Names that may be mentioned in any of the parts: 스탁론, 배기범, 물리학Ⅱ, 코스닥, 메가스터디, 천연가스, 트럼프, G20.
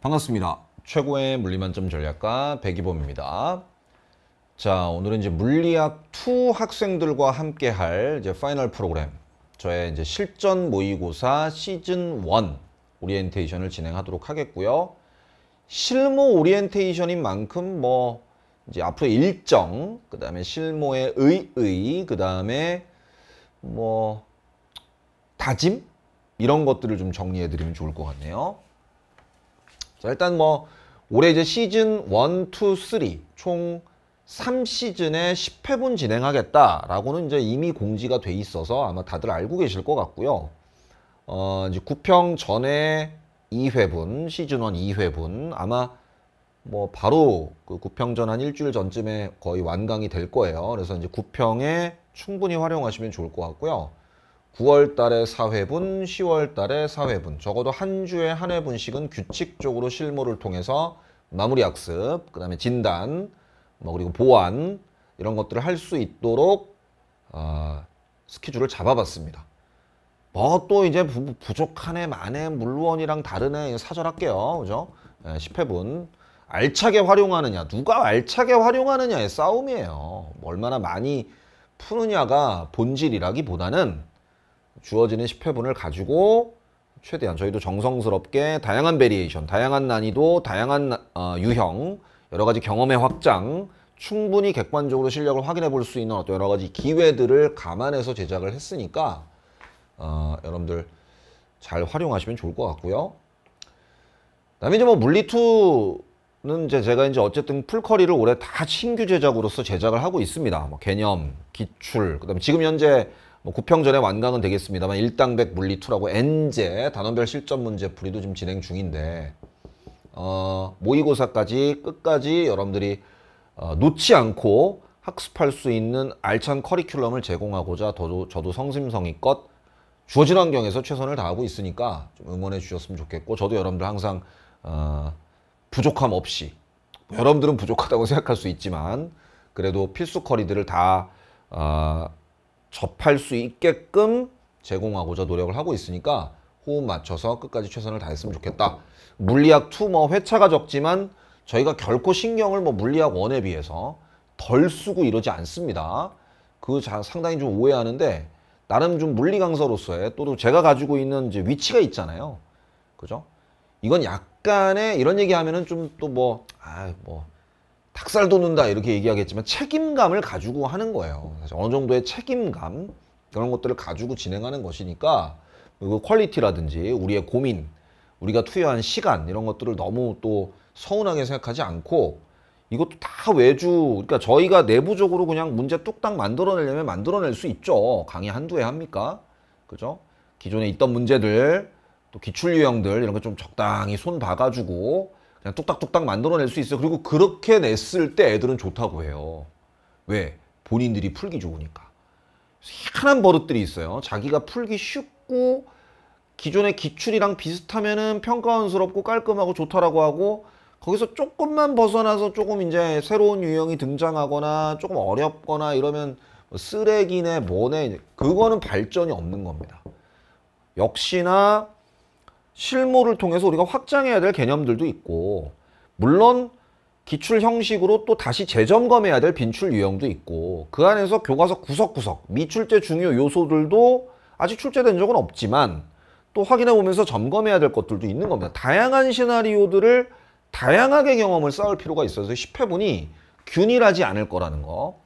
반갑습니다. 최고의 물리만점 전략가 배기범입니다. 자, 오늘은 이제 물리학 2 학생들과 함께 할 이제 파이널 프로그램, 저의 이제 실전 모의고사 시즌 1 오리엔테이션을 진행하도록 하겠고요. 실무 오리엔테이션인 만큼 뭐 이제 앞으로 일정, 그 다음에 실무의 의의, 그 다음에 뭐 다짐? 이런 것들을 좀 정리해 드리면 좋을 것 같네요. 자, 일단 뭐 올해 이제 시즌 1, 2, 3 총 3시즌에 10회분 진행하겠다라고는 이제 이미 공지가 돼 있어서 아마 다들 알고 계실 것 같고요. 이제 구평 전에 2회분, 시즌 1 2회분 아마 뭐 바로 그 구평 전 한 일주일 전쯤에 거의 완강이 될 거예요. 그래서 이제 구평에 충분히 활용하시면 좋을 것 같고요. 9월 달에 4회분, 10월 달에 4회분, 적어도 한 주에 한 회분씩은 규칙적으로 실무를 통해서 마무리 학습, 그 다음에 진단, 뭐 그리고 보완 이런 것들을 할 수 있도록 스케줄을 잡아봤습니다. 뭐 또 이제 부족하네, 마네, 물원이랑 다르네, 사절할게요. 그죠? 네, 10회분. 알차게 활용하느냐, 누가 알차게 활용하느냐의 싸움이에요. 얼마나 많이 푸느냐가 본질이라기보다는 주어지는 10회분을 가지고 최대한 저희도 정성스럽게 다양한 베리에이션, 다양한 난이도, 다양한 유형, 여러가지 경험의 확장, 충분히 객관적으로 실력을 확인해 볼 수 있는 어떤 여러가지 기회들을 감안해서 제작을 했으니까 여러분들 잘 활용하시면 좋을 것 같고요. 그 다음에 이제 뭐 물리2는 이제 제가 이제 어쨌든 풀커리를 올해 다 신규 제작으로서 제작을 하고 있습니다. 뭐 개념, 기출, 그 다음에 지금 현재 뭐 9평 전에 완강은 되겠습니다만 일당백 물리2라고 N제 단원별 실전 문제 풀이도 지금 진행 중인데 모의고사까지 끝까지 여러분들이 놓지 않고 학습할 수 있는 알찬 커리큘럼을 제공하고자 저도 성심성의껏 주어진 환경에서 최선을 다하고 있으니까 좀 응원해 주셨으면 좋겠고, 저도 여러분들 항상 부족함 없이, 여러분들은 부족하다고 생각할 수 있지만 그래도 필수 커리들을 다 접할 수 있게끔 제공하고자 노력을 하고 있으니까 호흡 맞춰서 끝까지 최선을 다했으면 좋겠다. 물리학 2 뭐 회차가 적지만 저희가 결코 신경을 뭐 물리학 1에 비해서 덜 쓰고 이러지 않습니다. 그 상당히 좀 오해하는데, 나름 좀 물리 강사로서의 또 제가 가지고 있는 이제 위치가 있잖아요. 그죠? 이건 약간의 이런 얘기하면은 좀 또 뭐 닭살 돋는다 이렇게 얘기하겠지만 책임감을 가지고 하는 거예요. 사실 어느 정도의 책임감, 그런 것들을 가지고 진행하는 것이니까 그 퀄리티라든지 우리의 고민, 우리가 투여한 시간 이런 것들을 너무 또 서운하게 생각하지 않고, 이것도 다 외주, 그러니까 저희가 내부적으로 그냥 문제 뚝딱 만들어내려면 만들어낼 수 있죠. 강의 한두 회 합니까? 그죠? 기존에 있던 문제들, 또 기출 유형들 이런 거 좀 적당히 손 봐가지고 그냥 뚝딱뚝딱 만들어낼 수 있어요. 그리고 그렇게 냈을 때 애들은 좋다고 해요. 왜? 본인들이 풀기 좋으니까. 희한한 버릇들이 있어요. 자기가 풀기 쉽고 기존의 기출이랑 비슷하면은 평가원스럽고 깔끔하고 좋다라고 하고, 거기서 조금만 벗어나서 조금 이제 새로운 유형이 등장하거나 조금 어렵거나 이러면 뭐 쓰레기네 뭐네, 그거는 발전이 없는 겁니다. 역시나 실무를 통해서 우리가 확장해야 될 개념들도 있고, 물론 기출 형식으로 또 다시 재점검해야 될 빈출 유형도 있고, 그 안에서 교과서 구석구석 미출제 중요 요소들도 아직 출제된 적은 없지만 또 확인해 보면서 점검해야 될 것들도 있는 겁니다. 다양한 시나리오들을 다양하게 경험을 쌓을 필요가 있어서 10회분이 균일하지 않을 거라는 거,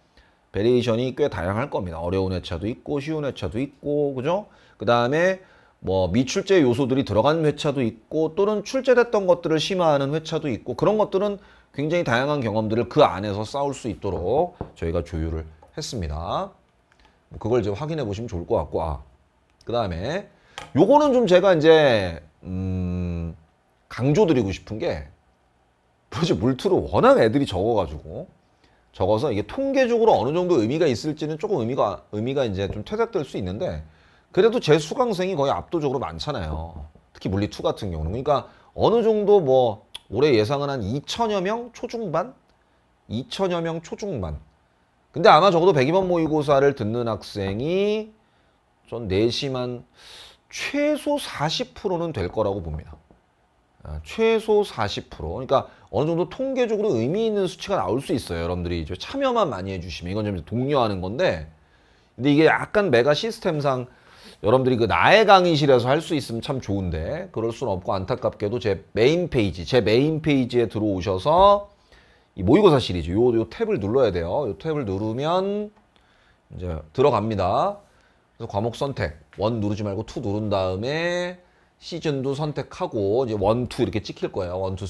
베리에이션이 꽤 다양할 겁니다. 어려운 회차도 있고 쉬운 회차도 있고, 그죠? 그 다음에 뭐 미출제 요소들이 들어간 회차도 있고, 또는 출제됐던 것들을 심화하는 회차도 있고, 그런 것들은 굉장히 다양한 경험들을 그 안에서 쌓을 수 있도록 저희가 조율을 했습니다. 그걸 이제 확인해 보시면 좋을 것 같고, 그 다음에 요거는 좀 제가 이제 강조 드리고 싶은 게, 도대체 물투로 워낙 애들이 적어서 이게 통계적으로 어느 정도 의미가 있을지는 조금 의미가 이제 좀 퇴색될 수 있는데, 그래도 제 수강생이 거의 압도적으로 많잖아요. 특히 물리2 같은 경우는. 그러니까 어느 정도 뭐 올해 예상은 한 2천여 명 초중반? 2천여 명 초중반. 근데 아마 적어도 배기범 모의고사를 듣는 학생이 전 내심 한 최소 40%는 될 거라고 봅니다. 최소 40%, 그러니까 어느 정도 통계적으로 의미 있는 수치가 나올 수 있어요. 여러분들이 이제 참여만 많이 해주시면, 이건 좀 독려하는 건데, 근데 이게 약간 메가 시스템상 여러분들이 그 나의 강의실에서 할 수 있으면 참 좋은데 그럴 수는 없고, 안타깝게도 제 메인 페이지에 들어오셔서 이 모의고사 시리즈 요 탭을 눌러야 돼요. 요 탭을 누르면 이제 들어갑니다. 그래서 과목 선택 1 누르지 말고 2 누른 다음에 시즌도 선택하고 이제 1, 2 이렇게 찍힐 거예요. 1, 2,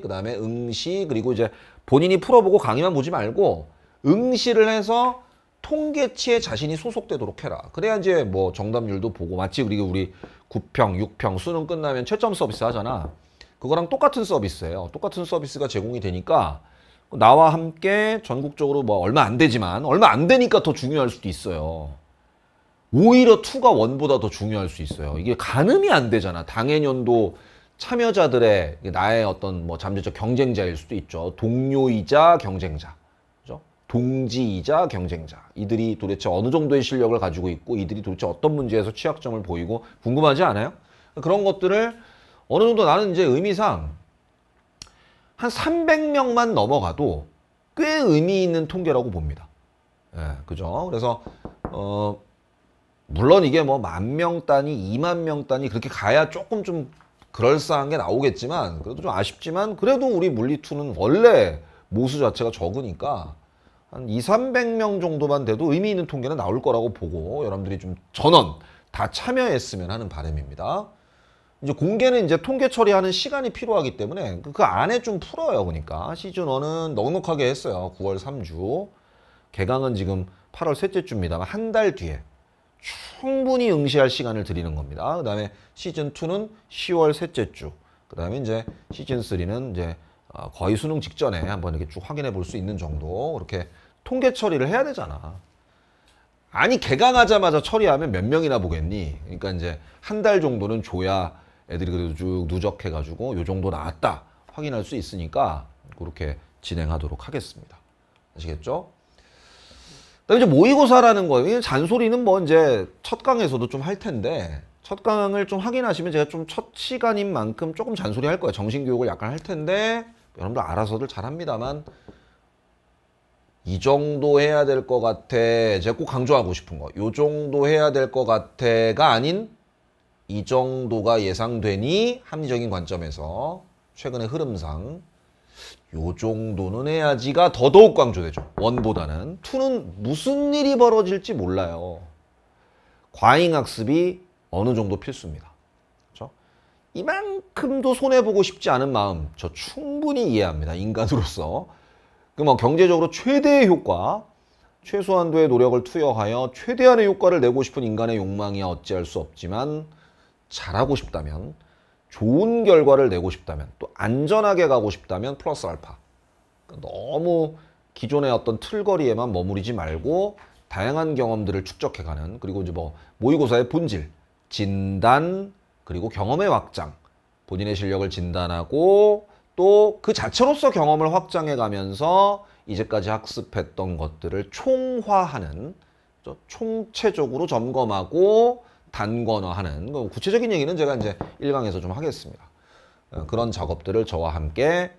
3. 그 다음에 응시, 그리고 이제 본인이 풀어보고 강의만 보지 말고 응시를 해서 통계치에 자신이 소속되도록 해라. 그래야 이제 뭐 정답률도 보고, 마치 우리 9평, 6평 수능 끝나면 채점 서비스 하잖아. 그거랑 똑같은 서비스예요. 똑같은 서비스가 제공이 되니까 나와 함께 전국적으로 뭐 얼마 안 되니까 더 중요할 수도 있어요. 오히려 2가 1보다 더 중요할 수 있어요. 이게 가늠이 안 되잖아. 당해년도 참여자들의 나의 어떤 뭐 잠재적 경쟁자일 수도 있죠. 동료이자 경쟁자. 동지이자 경쟁자, 이들이 도대체 어느 정도의 실력을 가지고 있고 이들이 도대체 어떤 문제에서 취약점을 보이고, 궁금하지 않아요? 그런 것들을 어느 정도 나는 이제 의미상 한 300명만 넘어가도 꽤 의미 있는 통계라고 봅니다. 예, 그죠? 그래서 물론 이게 뭐 10,000명 단위, 20,000명 단위 그렇게 가야 조금 좀 그럴싸한 게 나오겠지만, 그래도 좀 아쉽지만 그래도 우리 물리2는 원래 모수 자체가 적으니까 한 200~300명 정도만 돼도 의미 있는 통계는 나올 거라고 보고, 여러분들이 좀 전원 다 참여했으면 하는 바람입니다. 이제 공개는 이제 통계 처리하는 시간이 필요하기 때문에 그 안에 좀 풀어요. 그러니까 시즌 1은 넉넉하게 했어요. 9월 3주. 개강은 지금 8월 셋째 주입니다만 한 달 뒤에 충분히 응시할 시간을 드리는 겁니다. 그 다음에 시즌 2는 10월 셋째 주. 그 다음에 이제 시즌 3는 이제 거의 수능 직전에 한번 이렇게 쭉 확인해 볼 수 있는 정도, 그렇게 통계 처리를 해야 되잖아. 아니 개강하자마자 처리하면 몇 명이나 보겠니? 그러니까 이제 한 달 정도는 줘야 애들이 그래도 쭉 누적해가지고 요 정도 나왔다 확인할 수 있으니까 그렇게 진행하도록 하겠습니다. 아시겠죠? 그다음에 이제 모의고사라는 거예요. 잔소리는 뭐 이제 첫 강에서도 좀 할 텐데, 첫 강을 좀 확인하시면 제가 좀 첫 시간인 만큼 조금 잔소리 할 거예요. 정신교육을 약간 할 텐데 여러분들 알아서들 잘합니다만 이 정도 해야 될 것 같아. 제가 꼭 강조하고 싶은 거. 요 정도 해야 될 것 같아가 아닌 이 정도가 예상되니 합리적인 관점에서 최근의 흐름상 요 정도는 해야지가 더더욱 강조되죠. 1보다는. 2는 무슨 일이 벌어질지 몰라요. 과잉학습이 어느 정도 필수입니다. 그렇죠? 이만큼도 손해보고 싶지 않은 마음 저 충분히 이해합니다. 인간으로서. 그럼 경제적으로 최대의 효과, 최소한도의 노력을 투여하여 최대한의 효과를 내고 싶은 인간의 욕망이야 어찌할 수 없지만, 잘하고 싶다면, 좋은 결과를 내고 싶다면, 또 안전하게 가고 싶다면 플러스 알파. 너무 기존의 어떤 틀거리에만 머무르지 말고 다양한 경험들을 축적해가는, 그리고 이제 뭐 모의고사의 본질, 진단, 그리고 경험의 확장, 본인의 실력을 진단하고 또 그 자체로서 경험을 확장해 가면서 이제까지 학습했던 것들을 총화하는, 총체적으로 점검하고 단권화하는, 구체적인 얘기는 제가 이제 1강에서 좀 하겠습니다. 그런 작업들을 저와 함께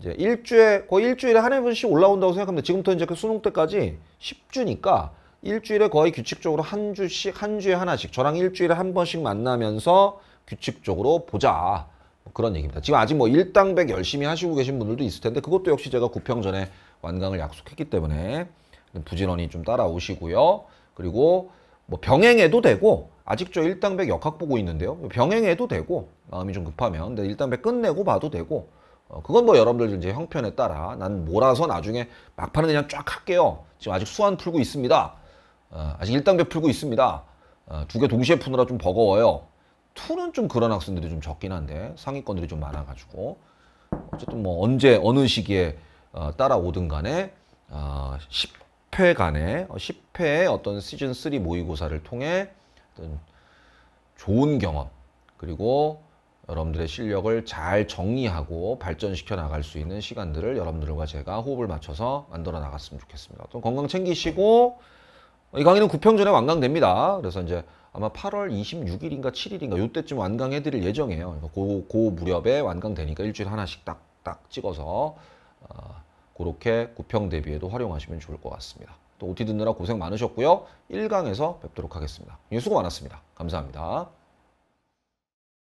이제 거의 일주일에 한 회분씩 올라온다고 생각합니다. 지금부터 이제 그 수능 때까지 10주니까 일주일에 거의 규칙적으로 한 주에 하나씩 저랑 일주일에 한 번씩 만나면서 규칙적으로 보자, 그런 얘기입니다. 지금 아직 뭐 1당백 열심히 하시고 계신 분들도 있을 텐데 그것도 역시 제가 9평 전에 완강을 약속했기 때문에 부지런히 좀 따라오시고요. 그리고 뭐 병행해도 되고, 아직 저 1당백 역학 보고 있는데요. 병행해도 되고, 마음이 좀 급하면. 근데 1당백 끝내고 봐도 되고, 그건 뭐 여러분들 이제 형편에 따라, 난 몰아서 나중에 막판에 그냥 쫙 할게요. 지금 아직 수안 풀고 있습니다. 아직 1당백 풀고 있습니다. 2개 동시에 푸느라 좀 버거워요. 2는 좀 그런 학생들이 좀 적긴 한데 상위권들이 좀 많아가지고, 어쨌든 뭐 언제 어느 시기에 따라오든 간에 10회의 어떤 시즌 3 모의고사를 통해 어떤 좋은 경험, 그리고 여러분들의 실력을 잘 정리하고 발전시켜 나갈 수 있는 시간들을 여러분들과 제가 호흡을 맞춰서 만들어 나갔으면 좋겠습니다. 또 건강 챙기시고, 이 강의는 9평 전에 완강됩니다. 그래서 이제 아마 8월 26일인가 7일인가 요때쯤 완강해드릴 예정이에요. 그러니까 그 무렵에 완강되니까 일주일 하나씩 딱딱 찍어서 그렇게 구평 대비에도 활용하시면 좋을 것 같습니다. 또 OT 듣느라 고생 많으셨고요. 1강에서 뵙도록 하겠습니다. 수고 많았습니다. 감사합니다.